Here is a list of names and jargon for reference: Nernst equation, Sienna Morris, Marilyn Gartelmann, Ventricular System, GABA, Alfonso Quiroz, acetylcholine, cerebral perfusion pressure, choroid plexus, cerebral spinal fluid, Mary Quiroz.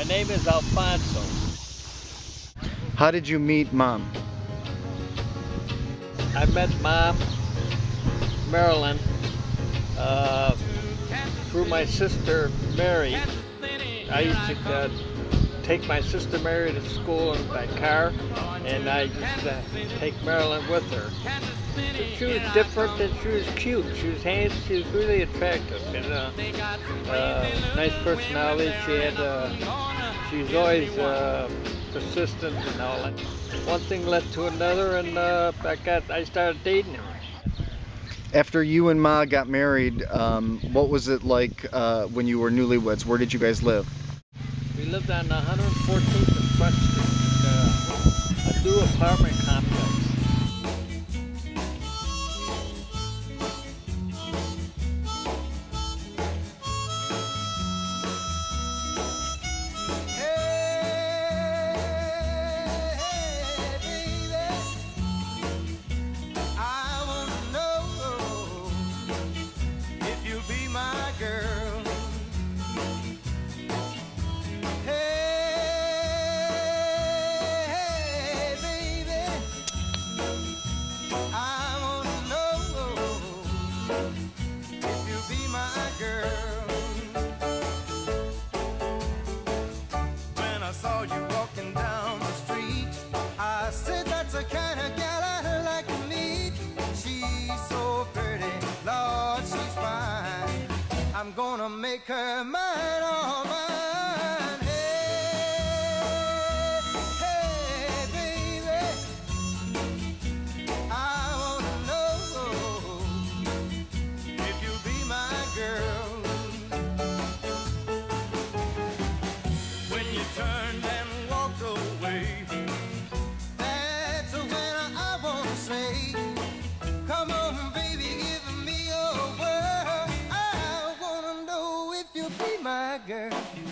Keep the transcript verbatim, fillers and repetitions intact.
My name is Alfonso. How did you meet Mom? I met Mom, Marilyn, uh, through my sister Mary. I used to uh, take my sister Mary to school in my car, and I used to take Marilyn with her. She was different and she was cute. She was handsome. She was really attractive and uh, uh, nice personality. She had. Uh, she was always uh, persistent and all that. One thing led to another, and uh, I got. I started dating her. After you and Ma got married, um, what was it like uh, when you were newlyweds? Where did you guys live? We lived on one hundred fourteenth and Front Street, uh, a new apartment complex. I'm gonna make her mine, all mine. Hey, hey, baby, I wanna know if you'll be my girl. When you turned and walked away, that's when I wanna say, come on, baby, give me your word. Be my girl.